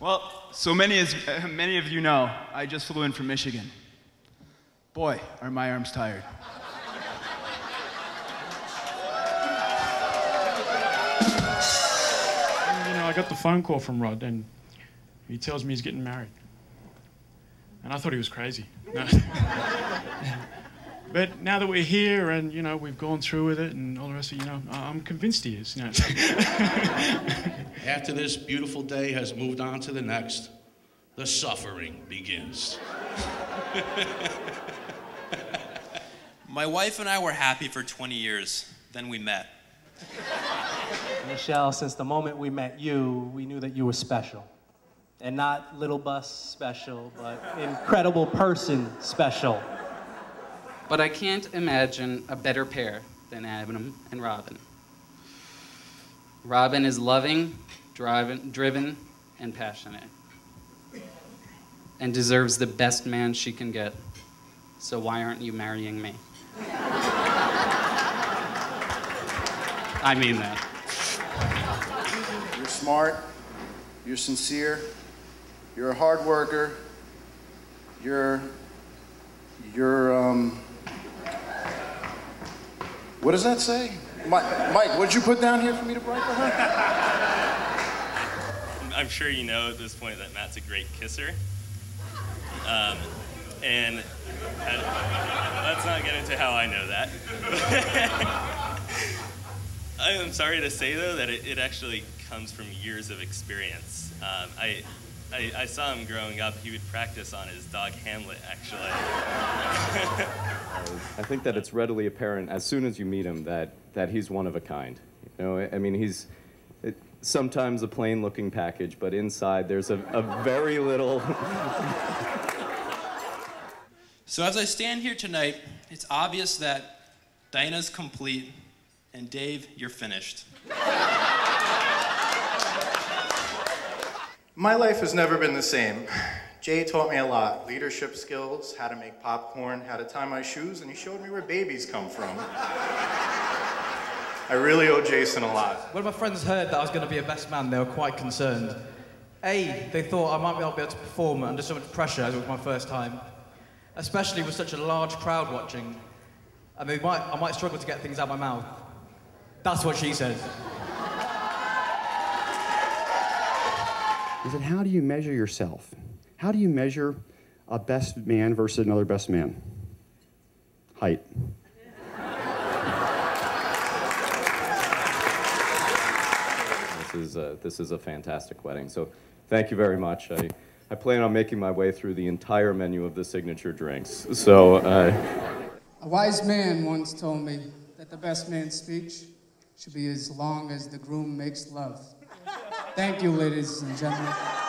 Well, so many of you know, I just flew in from Michigan. Boy, are my arms tired. You know, I got the phone call from Rod, and he tells me he's getting married. And I thought he was crazy. No. But now that we're here and, you know, we've gone through with it and all the rest of it, you know, I'm convinced he is. You know. After this beautiful day has moved on to the next, the suffering begins. My wife and I were happy for 20 years. Then we met. Michelle, since the moment we met you, we knew that you were special. And not little bus special, but incredible person special. But I can't imagine a better pair than Adam and Robin. Robin is loving, driven, and passionate, and deserves the best man she can get. So why aren't you marrying me? I mean that. You're smart, you're sincere, you're a hard worker, what does that say? Mike, what did you put down here for me to break her? I'm sure you know at this point that Matt's a great kisser. And let's not get into how I know that. I am sorry to say, though, that it actually comes from years of experience. I saw him growing up. He would practice on his dog Hamlet, actually. I think that it's readily apparent as soon as you meet him that he's one of a kind. You know, I mean, he's sometimes a plain-looking package, but inside there's a very little. So as I stand here tonight, it's obvious that Dinah's complete, and Dave, you're finished. My life has never been the same. Jay taught me a lot. Leadership skills, how to make popcorn, how to tie my shoes, and he showed me where babies come from. I really owe Jason a lot. When my friends heard that I was going to be a best man, they were quite concerned. A, they thought I might not be able to perform under so much pressure as it was my first time, especially with such a large crowd watching, and I might struggle to get things out of my mouth. That's what she said. Is that how do you measure yourself? How do you measure a best man versus another best man? Height. This is a fantastic wedding, so thank you very much. I plan on making my way through the entire menu of the signature drinks, so... A wise man once told me that the best man's speech should be as long as the groom makes love. Thank you, ladies and gentlemen.